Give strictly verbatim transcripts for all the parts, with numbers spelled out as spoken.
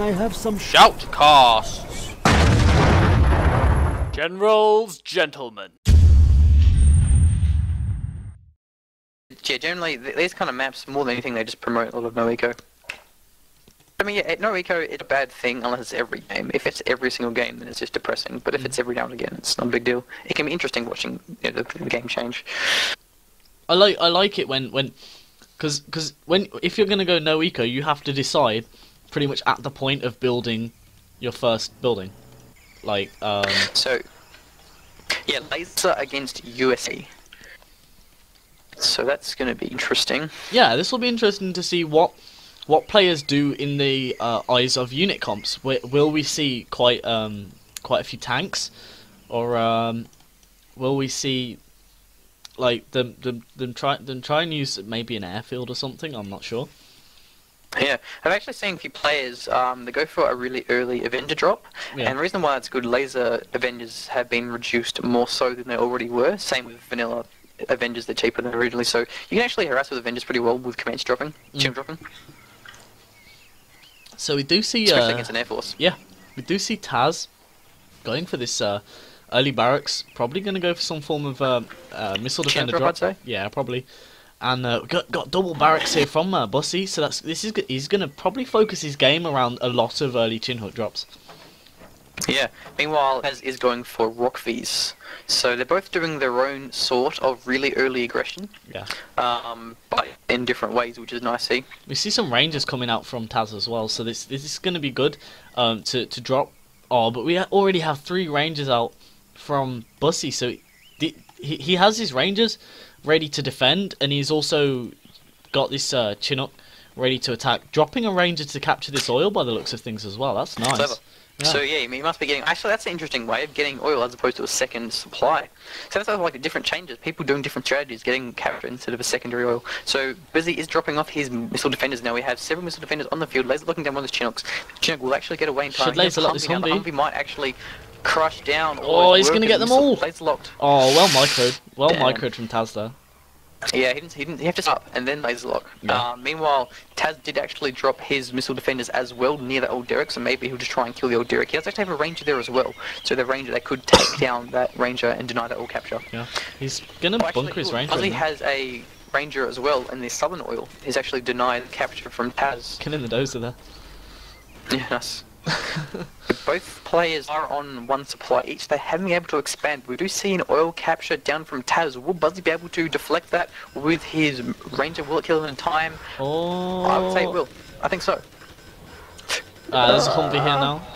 and I have some shout casts. Generals, gentlemen. Yeah, generally these kind of maps, more than anything, they just promote a lot of No Eco. I mean, yeah, No Eco is a bad thing unless it's every game. If it's every single game, then it's just depressing. But if it's every now and again, it's not a big deal. It can be interesting watching, you know, the, the game change. I like I like it when when, because because when if you're gonna go No Eco, you have to decide pretty much at the point of building your first building, like um. So yeah, laser against U S A. So that's going to be interesting. Yeah, this will be interesting to see what what players do in the uh, eyes of unit comps. We, will we see quite um, quite a few tanks, or um, will we see like them them them try them try and use maybe an airfield or something? I'm not sure. Yeah, I've actually seen a few players, um, they go for a really early Avenger drop, yeah. And the reason why it's good, laser Avengers have been reduced more so than they already were. Same with vanilla Avengers, they're cheaper than originally, so you can actually harass with Avengers pretty well with Comanche dropping, Chinook mm. dropping. So we do see, especially uh, against an Air Force. Yeah, we do see Taz going for this uh, early barracks, probably going to go for some form of uh, uh, Missile Defender drop. I'd say. Yeah, probably. And uh, got got double barracks here from uh, Bussy, so that's this is he's going to probably focus his game around a lot of early Chinook drops. Yeah. Meanwhile, Taz is going for Humvees, so they're both doing their own sort of really early aggression. Yeah. Um, but in different ways, which is nice to see. We see some Rangers coming out from Taz as well, so this this is going to be good. Um, to to drop. Oh, but we already have three Rangers out from Bussy, so he he has his Rangers ready to defend, and he's also got this uh, Chinook ready to attack, dropping a Ranger to capture this oil by the looks of things as well. That's nice. Clever. Yeah. So yeah, you must be getting... Actually, that's an interesting way of getting oil as opposed to a second supply. So that's like the different changes. People doing different strategies, getting captured instead of a secondary oil. So Bussy is dropping off his missile defenders now. We have several missile defenders on the field. Laser looking down one of the Chinooks. The Chinook will actually get away in time. Should Laser let this Humvee. The Humvee might actually crush down. Oh, he's going to get them all. Laser locked. Oh, well microed. Well Damn. microed from Taz there. Yeah, he didn't. He didn't. He have to stop and then laser lock. Yeah. Uh, meanwhile, Taz did actually drop his missile defenders as well near the old Derrick, so maybe he'll just try and kill the old Derrick. He does actually have a Ranger there as well, so the Ranger they could take down that Ranger and deny that all capture. Yeah, he's gonna well, bunker actually, his Ranger. He has a Ranger as well in the Southern Oil. He's actually denied capture from Taz. Killing the Dozer there. Yeah, nice. Both players are on one supply each. They haven't been able to expand. We do see an oil capture down from Taz. Will Bussy be able to deflect that with his Ranger? Will it kill him in time? Oh, I would say it will. I think so. Uh, there's a Humvee here now.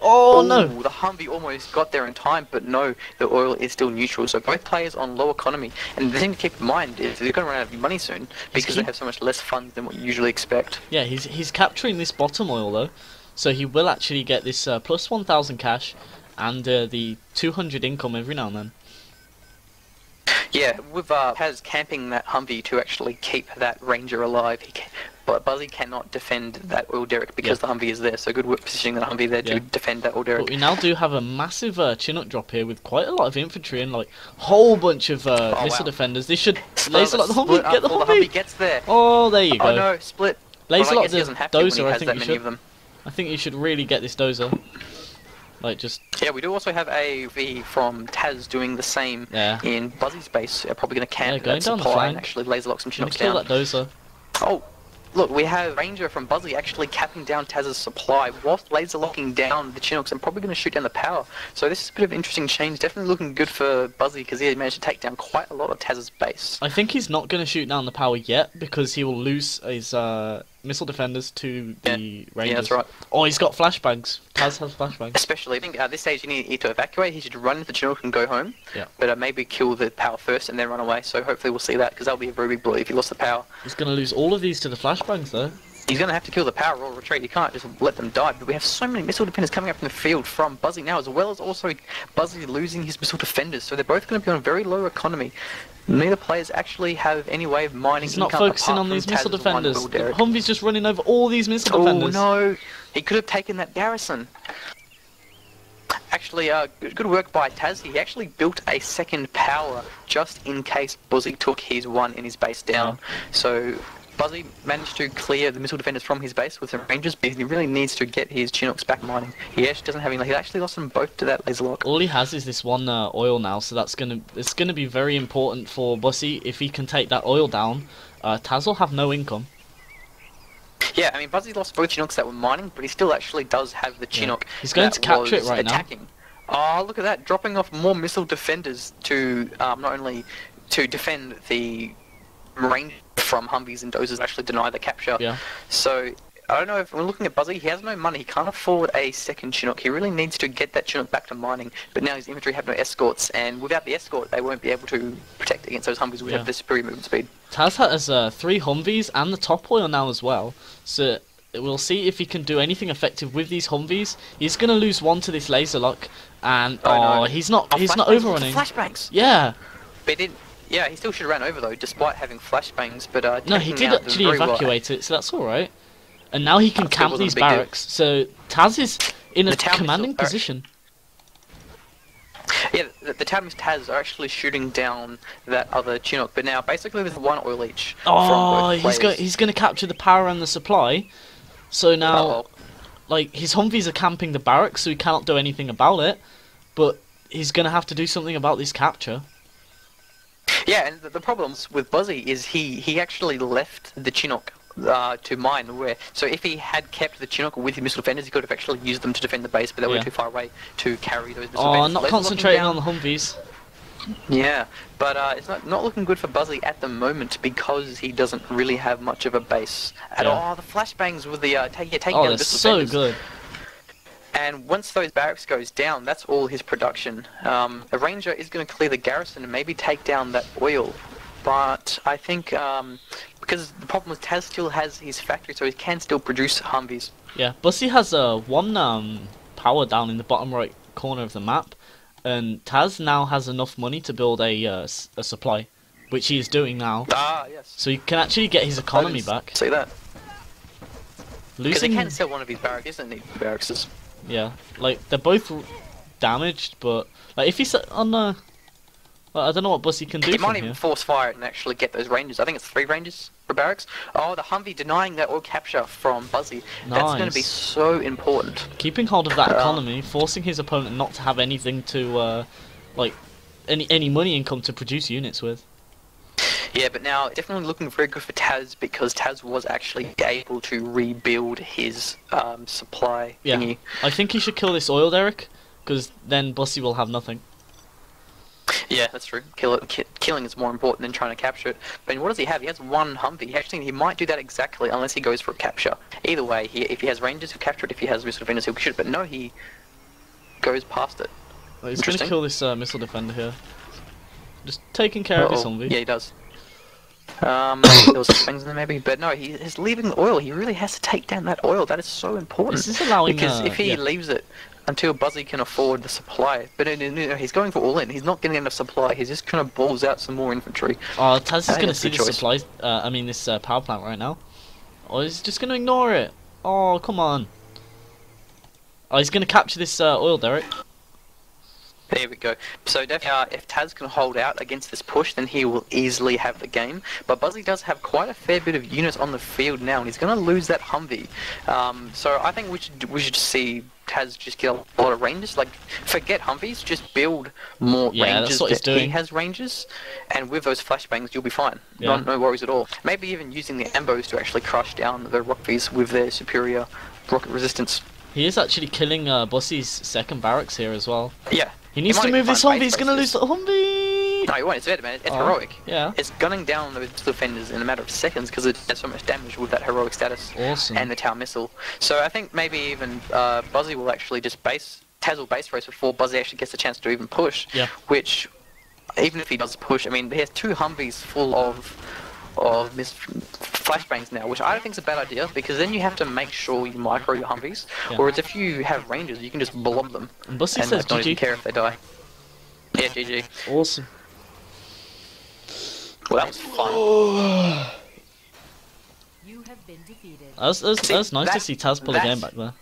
Oh, oh no! The Humvee almost got there in time, but no, the oil is still neutral. So both players on low economy. And the thing to keep in mind is they're going to run out of money soon because they have so much less funds than what you usually expect. Yeah, he's he's capturing this bottom oil though. So he will actually get this uh, plus one thousand cash and uh, the two hundred income every now and then. Yeah, with uh, Taz camping that Humvee to actually keep that Ranger alive, he can, but Bussy cannot defend that oil derrick because yeah. the Humvee is there. So good work positioning the Humvee there yeah. to defend that oil derrick. But we now do have a massive uh, Chinook drop here with quite a lot of infantry and like whole bunch of uh, oh, missile wow. defenders. They should laser lock the Humvee. Get the Humvee. The Humvee gets there. Oh, there you go. Oh no, split. Laser lock well, the Dozer. I think you should. Of them. I think you should really get this Dozer. Like just. Yeah, we do also have a V from Taz doing the same yeah. in Bussy space. They're probably going to camp yeah, going that down supply the and actually laser lock some Chinooks down. Kill that Dozer. Oh, look, we have Ranger from Bussy actually capping down Taz's supply whilst laser locking down the Chinooks. I'm probably going to shoot down the power. So this is a bit of an interesting change. Definitely looking good for Bussy because he managed to take down quite a lot of Taz's base. I think he's not going to shoot down the power yet because he will lose his. Uh... Missile defenders to the yeah. Rangers. Yeah, that's right. Oh, he's got flashbangs. Taz has flashbangs. Especially, I think at this stage you need to evacuate. He should run into the Chinook and go home. Yeah. But uh, maybe kill the power first and then run away. So hopefully we'll see that because that'll be a very big blow if he lost the power. He's going to lose all of these to the flashbangs though. He's going to have to kill the power or retreat. He can't just let them die. But we have so many missile defenders coming up from the field from Bussy now, as well as also Bussy losing his missile defenders. So they're both going to be on a very low economy. Neither players actually have any way of mining. He's not focusing on these missile defenders. Humvee's just running over all these missile defenders. Oh no! He could have taken that garrison. Actually, uh, good, good work by Taz. He actually built a second power just in case Bussy took his one in his base down. Yeah. So Bussy managed to clear the missile defenders from his base with the Rangers, but he really needs to get his Chinooks back mining. He actually doesn't have any. He actually lost them both to that laser lock. All he has is this one uh, oil now, so that's gonna it's gonna be very important for Bussy. If he can take that oil down, uh, Taz will have no income. Yeah, I mean Bussy lost both Chinooks that were mining, but he still actually does have the Chinook. Yeah. He's going that to capture was it right attacking. now. Oh, look at that! Dropping off more missile defenders to um, not only to defend the Ranger from Humvees and Dozers, actually deny the capture. Yeah. So I don't know if we're looking at Bussy. He has no money. He can't afford a second Chinook. He really needs to get that Chinook back to mining. But now his infantry have no escorts, and without the escort, they won't be able to protect against those Humvees, which yeah. have the superior movement speed. Taz has uh, three Humvees and the top oil now as well. So. We'll see if he can do anything effective with these Humvees. He's gonna lose one to this laser lock, and oh, oh he's not oh, he's not overrunning. Flashbangs. Yeah. But he didn't. Yeah, he still should have ran over though, despite having flashbangs. But uh, no, he did actually evacuate it, so that's all right. And now he can camp these barracks. So Taz is in a commanding position. Yeah, the, the T O W Taz are actually shooting down that other Chinook, but now basically with one oil each. Oh, he's going he's gonna capture the power and the supply. So now, oh. like, his Humvees are camping the barracks, so he cannot do anything about it, but he's going to have to do something about this capture. Yeah, and the, the problems with Bussy is he, he actually left the Chinook uh, to mine, where, so if he had kept the Chinook with his missile defenders, he could have actually used them to defend the base, but they yeah. were too far away to carry those missile defenders. Oh, not Those concentrating on the Humvees. Yeah, but uh, it's not not looking good for Bussy at the moment because he doesn't really have much of a base at yeah. all. Oh, the flashbangs with the uh, take, yeah, taking oh, down missile so defenders. Oh, they're so good. And once those barracks goes down, that's all his production. Um, a Ranger is going to clear the garrison and maybe take down that oil, but I think um, because the problem is Taz still has his factory, so he can still produce Humvees. Yeah, Bussy has uh, one um, power down in the bottom right corner of the map. And Taz now has enough money to build a uh, a supply, which he is doing now. Ah, yes. So he can actually get his economy back. See that? Because he can sell one of his barracks, isn't he? Barracks. Yeah, like they're both damaged, but like if he's on the, well, I don't know what Bussy can do. He might even here. force fire it and actually get those Rangers. I think it's three Rangers for barracks. Oh, the Humvee denying that oil capture from Bussy. Nice. That's going to be so important. Keeping hold of that economy, forcing his opponent not to have anything to, uh, like, any any money income to produce units with. Yeah, but now definitely looking very good for Taz because Taz was actually able to rebuild his um, supply yeah. thingy. I think he should kill this oil, Derrick, because then Bussy will have nothing. Yeah, that's true. Kill it, ki killing is more important than trying to capture it. But what does he have? He has one Humvee. Actually, he might do that exactly unless he goes for a capture. Either way, he, if he has Rangers, he'll capture it. If he has missile defenders, he'll shoot it. But no, he goes past it. Well, he's going to kill this uh, missile defender here. Just taking care uh -oh. of his Humvee. Yeah, he does. Um, there was some things in there maybe, but no, he is leaving the oil. He really has to take down that oil. That is so important. This is allowing because uh, if he yeah. leaves it until Bussy can afford the supply, but no, no, no, he's going for all in. He's not getting enough supply. He's just kind of balls out some more infantry. Oh, uh, Taz is going to see this supply. Uh, I mean, this uh, power plant right now. Oh, he's just going to ignore it. Oh, come on. Oh, he's going to capture this uh, oil, Derrick. There we go. So uh, if Taz can hold out against this push, then he will easily have the game. But Bussy does have quite a fair bit of units on the field now, and he's going to lose that Humvee. Um, so I think we should we should see Taz just get a lot of Rangers. Like, forget Humvees, just build more yeah, Rangers. That's what he's doing. He has Rangers, and with those flashbangs, you'll be fine. Yeah. No, no worries at all. Maybe even using the Ambos to actually crush down the Rockbees with their superior rocket resistance. He is actually killing uh, Bussy's second barracks here as well. Yeah. He needs he to move this Humvee, he's gonna lose the Humvee! No, he won't, it's better, man, it's oh, heroic. Yeah. It's gunning down those defenders in a matter of seconds because it does so much damage with that heroic status. Awesome. And the T O W missile. So I think maybe even uh, Bussy will actually just base, Taz will base race before Bussy actually gets a chance to even push. Yeah. Which, even if he does push, I mean, he has two Humvees full of of mis flashbangs now, which I don't think is a bad idea, because then you have to make sure you micro your Humvees, yeah. whereas if you have Rangers, you can just blob them, and Bussy says don't even care if they die. Yeah, G G. Awesome. Well, that was fun. You have been defeated. That was, that was, see, that was nice that, to see Taz pull the game back there.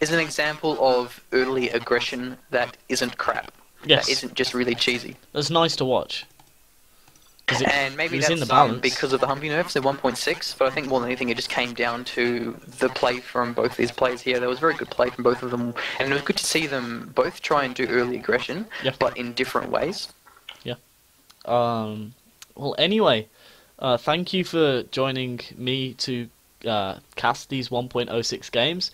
Is an example of early aggression that isn't crap. Yes. That isn't just really cheesy. That's nice to watch. It, and maybe that's in the balance. Um, because of the Humvee nerfs at one point six, but I think more than anything it just came down to the play from both these players here. There was very good play from both of them, and it was good to see them both try and do early aggression, yep. but in different ways. Yeah. Um, well, anyway, uh, thank you for joining me to uh, cast these one point oh six games.